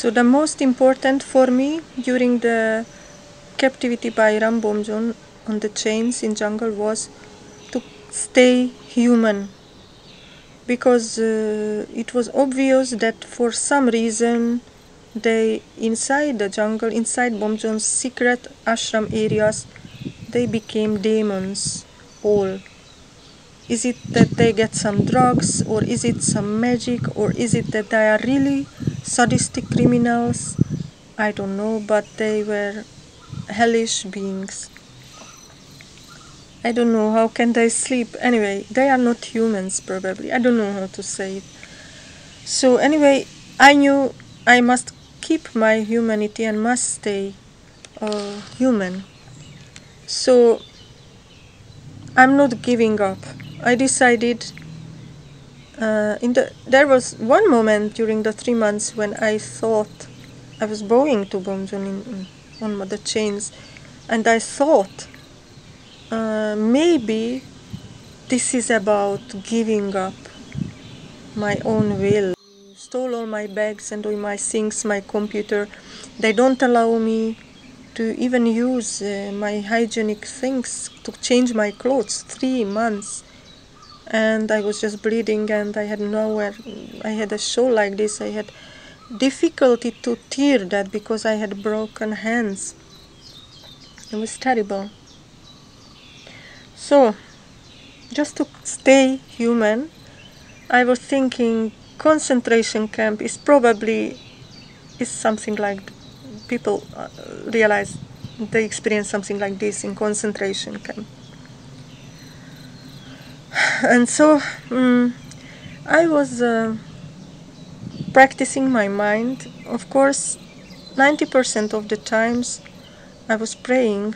So the most important for me during the captivity by Ram Bomjon on the chains in jungle was to stay human, because it was obvious that for some reason they inside the jungle, inside Bomjon's secret ashram areas, they became demons all. Is it that they get some drugs, or is it some magic, or is it that they are really sadistic criminals? I don't know, but they were hellish beings. I don't know how can they sleep. Anyway, they are not humans probably. I don't know how to say it. So anyway, I knew I must keep my humanity and must stay human. So I'm not giving up. I decided there was one moment during the 3 months when I thought I was bowing to Bomjon on the chains, and I thought maybe this is about giving up my own will. Stole all my bags and all my things, my computer. They don't allow me to even use my hygienic things, to change my clothes, 3 months. And I was just bleeding, and I had nowhere. I had a show like this. I had difficulty to tear that because I had broken hands. It was terrible. So, just to stay human, I was thinking concentration camp is probably something like people realize they experience something like this in concentration camp. And so I was practicing my mind. Of course, 90% of the times I was praying.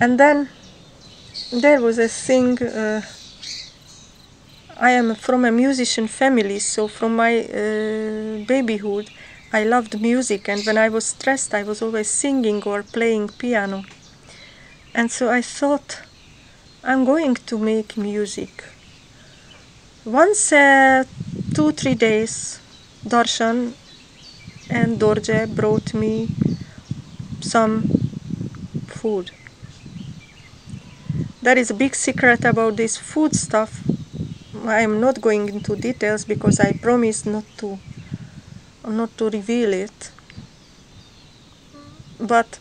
And then there was a thing, I am from a musician family, so from my babyhood I loved music, and when I was stressed I was always singing or playing piano. And so I thought, I'm going to make music. Once 2-3 days, Darshan and Dorje brought me some food. There is a big secret about this food stuff. I am not going into details because I promised not to reveal it. But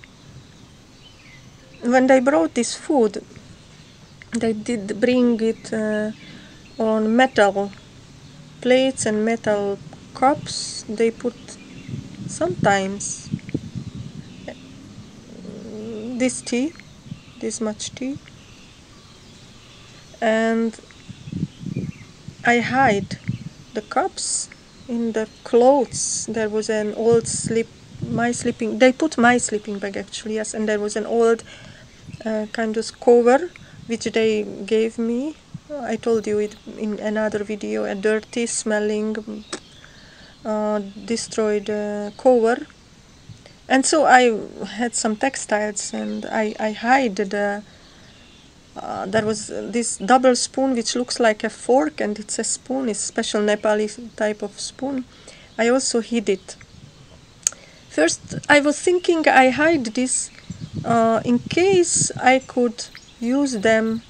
when they brought this food, they did bring it on metal plates and metal cups. They put sometimes this tea, this much tea, and I hide the cups in the clothes. There was an old they put my sleeping bag actually, yes, and there was an old kind of cover which they gave me. I told you it in another video, a dirty smelling destroyed cover. And so I had some textiles, and I hide the there was this double spoon which looks like a fork, and it's a spoon, it's special Nepali type of spoon. I also hid it. First I was thinking I hide this in case I could use them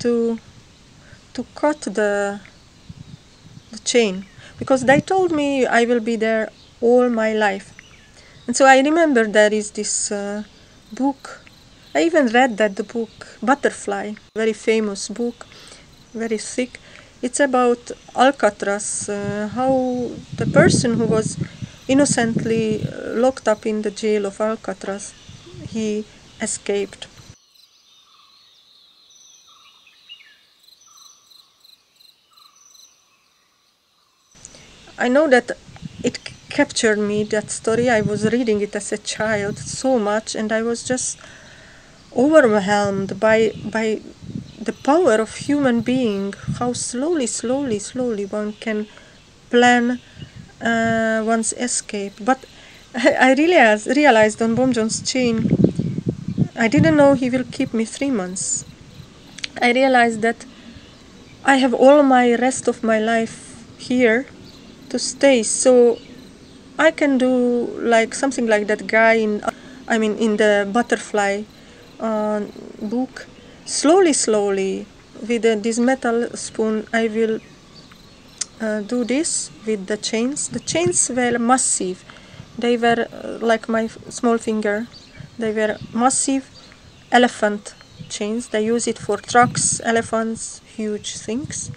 to cut the chain, because they told me I will be there all my life. And so I remember there is this book. I even read that the book Butterfly, very famous book, very thick. It's about Alcatraz, how the person who was innocently locked up in the jail of Alcatraz, he escaped. I know that it captured me, that story. I was reading it as a child so much, and I was just overwhelmed by the power of human being, how slowly one can plan one's escape. But I realized on Bomjon's chain, I didn't know he will keep me 3 months. I realized that I have all my rest of my life here to stay, so I can do like something like that guy in, I mean, in the butterfly book. Slowly, slowly, with this metal spoon, I will do this with the chains. The chains were massive. They were like my small finger. They were massive elephant chains. They use it for trucks, elephants, huge things.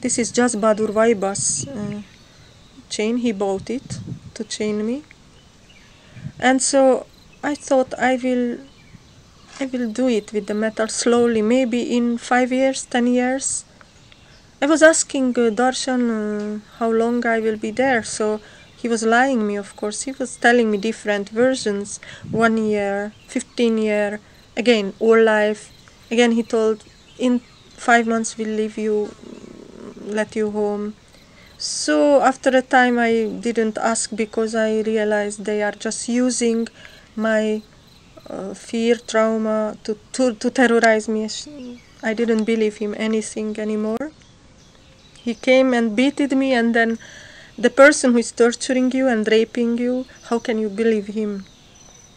This is just Badur Vaibas chain. He bought it to chain me. And so I thought I will do it with the metal slowly, maybe in 5 years, 10 years. I was asking Darshan how long I will be there, so he was lying me, of course. He was telling me different versions, 1 year, 15 years, again, all life. Again, he told, in 5 months we'll leave you, let you home. So after a time I didn't ask, because I realized they are just using my fear, trauma to terrorize me. I didn't believe him anything anymore. He came and beated me, and then the person who is torturing you and raping you, how can you believe him?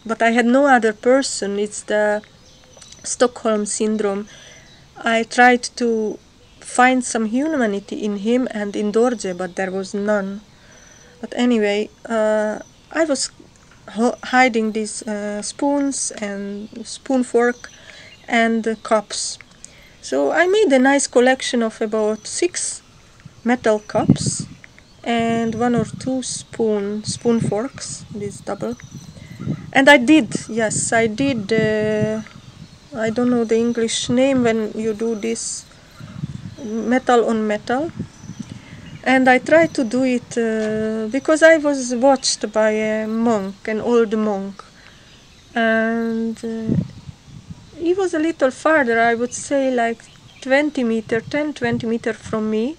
But I had no other person. It's the Stockholm syndrome. I tried to find some humanity in him and in Dorje, but there was none. But anyway, I was hiding these spoons and spoon fork and cups. So I made a nice collection of about 6 metal cups and 1 or 2 spoon forks, this double. And I did, yes, I did, I don't know the English name when you do this metal on metal. And I tried to do it because I was watched by a monk, an old monk. And he was a little farther, I would say like 20 meter, 10, 20 meter from me.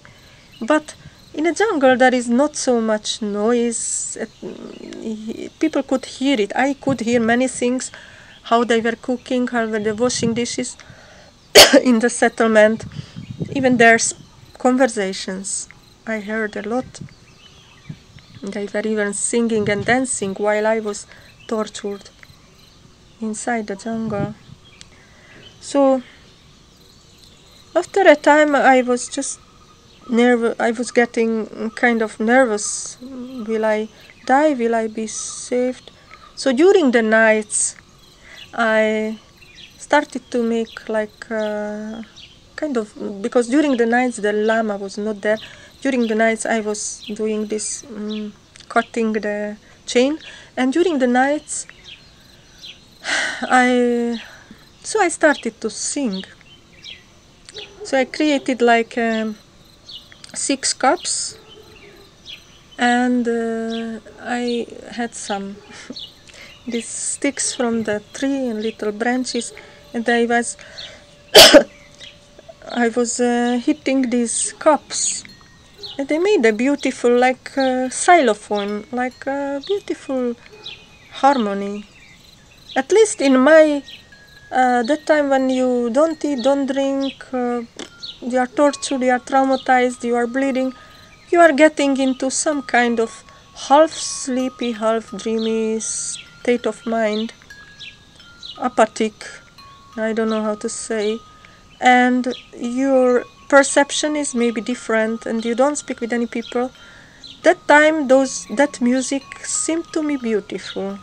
But in a jungle there is not so much noise. People could hear it. I could hear many things, how they were cooking, how they were washing dishes in the settlement. Even their conversations. I heard a lot. They were even singing and dancing while I was tortured inside the jungle. So after a time I was just nervous. I was getting kind of nervous. Will I die? Will I be saved? So during the nights I started to make like kind of, because during the nights the llama was not there. During the nights I was doing this, cutting the chain, and during the nights I started to sing. So I created like 6 cups, and I had some these sticks from the tree and little branches, and I was hitting these cups. And they made a beautiful, like xylophone, like beautiful harmony. At least in my, that time when you don't eat, don't drink, you are tortured, you are traumatized, you are bleeding, you are getting into some kind of half-sleepy, half-dreamy state of mind, apathic, I don't know how to say, and you're perception is maybe different, and you don't speak with any people. That time, that music seemed to me beautiful.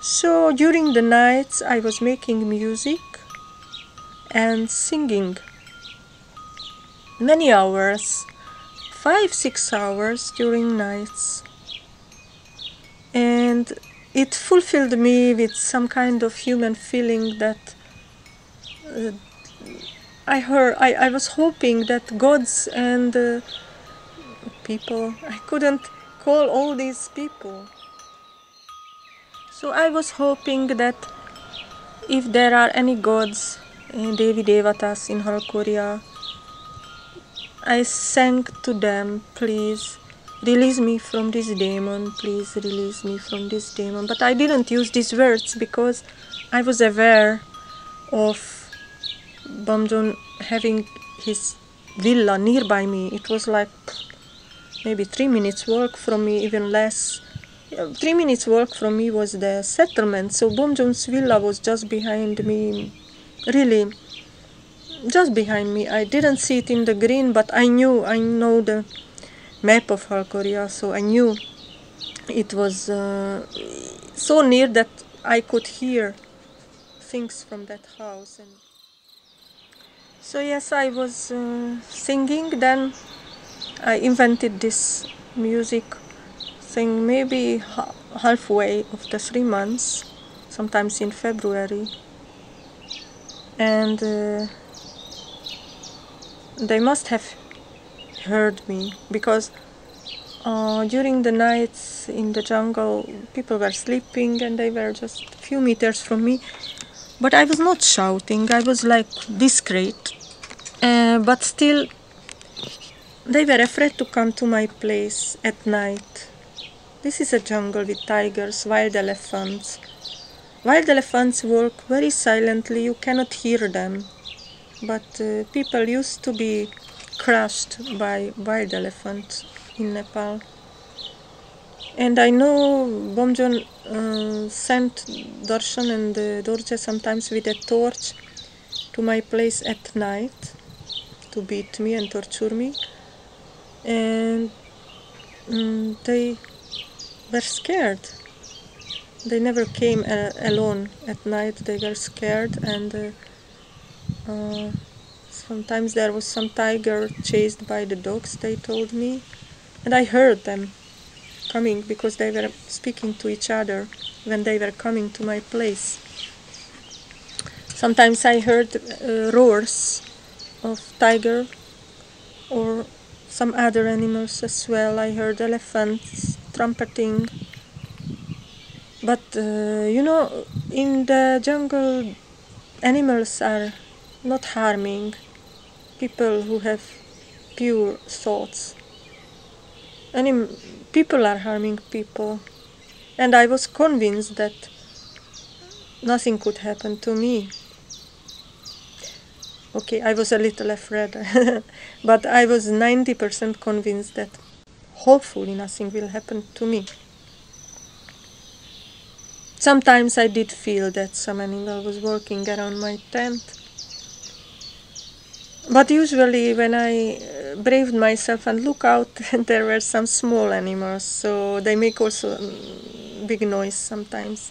So during the nights, I was making music and singing. Many hours, 5, 6 hours during nights. And it fulfilled me with some kind of human feeling that I heard. I was hoping that gods and people, I couldn't call all these people. So I was hoping that if there are any gods, Devi Devatas in Halkhoriya, I sang to them, please release me from this demon, please release me from this demon. But I didn't use these words because I was aware of Bomjon having his villa nearby me. It was like maybe 3 minutes walk from me, even less. 3 minutes walk from me was the settlement, so Bomjon's villa was just behind me, really, just behind me. I didn't see it in the green, but I know the map of Halkhoriya, so I knew it was so near that I could hear things from that house. And so yes, I was singing, then I invented this music thing maybe halfway of the 3 months, sometimes in February. And they must have heard me, because during the nights in the jungle people were sleeping and they were just a few meters from me. But I was not shouting, I was like discreet, but still they were afraid to come to my place at night. This is a jungle with tigers, wild elephants. Wild elephants walk very silently, you cannot hear them. But people used to be crushed by wild elephants in Nepal. And I know Bomjon sent Darshan and Dorje sometimes with a torch to my place at night to beat me and torture me. And they were scared. They never came alone at night, they were scared. And sometimes there was some tiger chased by the dogs, they told me. And I heard them coming, because they were speaking to each other when they were coming to my place. Sometimes I heard roars of tiger or some other animals as well. I heard elephants trumpeting. But you know, in the jungle animals are not harming people who have pure thoughts. People are harming people, and I was convinced that nothing could happen to me. Okay, I was a little afraid, but I was 90% convinced that hopefully nothing will happen to me. Sometimes I did feel that some animal was walking around my tent. But usually when I braved myself and look out, there were some small animals, so they make also big noise sometimes.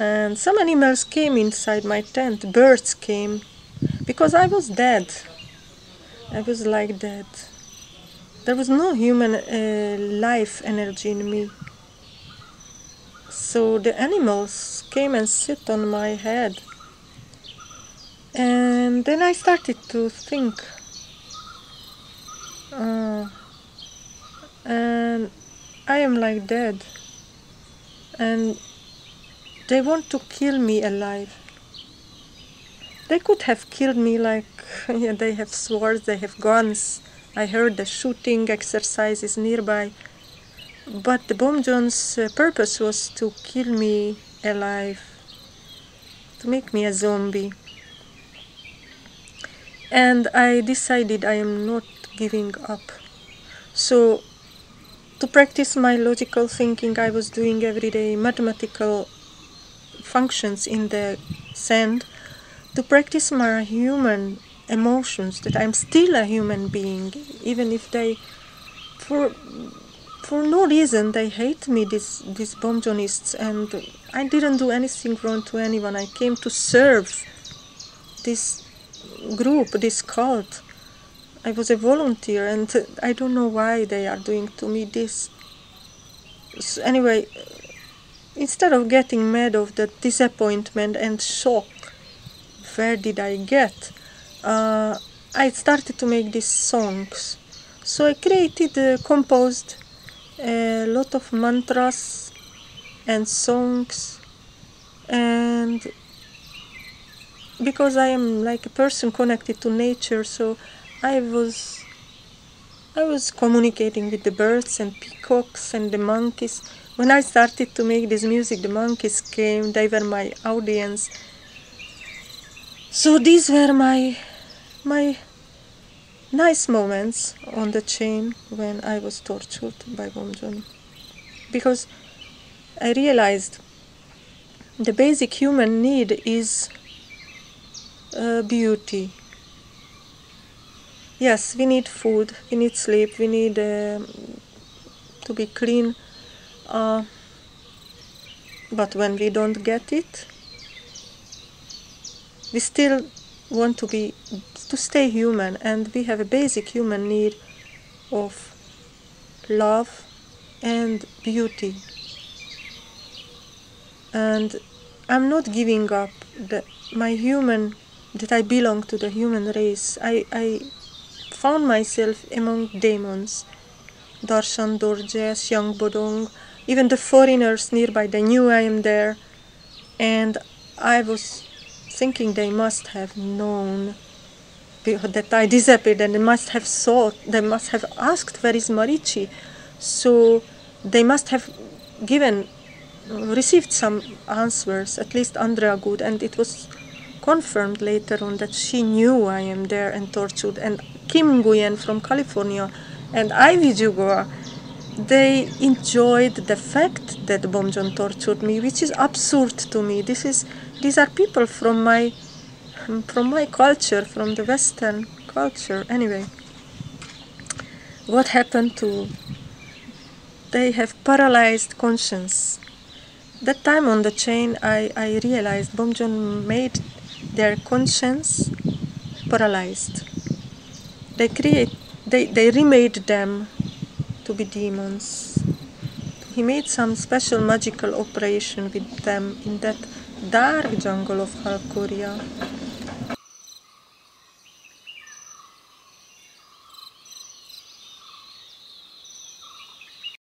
And some animals came inside my tent, birds came, because I was dead. I was like dead. There was no human life energy in me. So the animals came and sit on my head. And then I started to think, and I am like dead, and they want to kill me alive. They could have killed me like, yeah, they have swords, they have guns. I heard the shooting exercises nearby, but the Bomjon's purpose was to kill me alive, to make me a zombie. And I decided I am not giving up. So to practice my logical thinking, I was doing every day mathematical functions in the sand to practice my human emotions, that I'm still a human being, even if they, for no reason, they hate me, these Bomjonists, and I didn't do anything wrong to anyone. I came to serve this group, this cult. I was a volunteer, and I don't know why they are doing to me this. So anyway, instead of getting mad of the disappointment and shock, where did I get? I started to make these songs. So I created, composed a lot of mantras and songs, and because I am like a person connected to nature, so I was communicating with the birds and peacocks and the monkeys. When I started to make this music, the monkeys came, they were my audience. So these were my nice moments on the chain when I was tortured by Bomjon, because I realized the basic human need is beauty. Yes, we need food, we need sleep, we need to be clean, but when we don't get it, we still want to stay human, and we have a basic human need of love and beauty. And I'm not giving up that I belong to the human race. I found myself among demons. Darshan, Dorje, Yang Bodong, even the foreigners nearby, they knew I am there, and I was thinking they must have known that I disappeared, and they must have asked, where is Marichi? So they must have received some answers, at least Andrea Good, and it was confirmed later on that she knew I am there and tortured, and Kim Nguyen from California and Ivy Jugo, they enjoyed the fact that Bomjon tortured me, which is absurd to me. These are people from my culture, from the Western culture. Anyway, what happened to? They have paralyzed conscience. That time on the chain, I realized Bomjon made their conscience paralyzed. They remade them to be demons. He made some special magical operation with them in that dark jungle of Halkhoriya.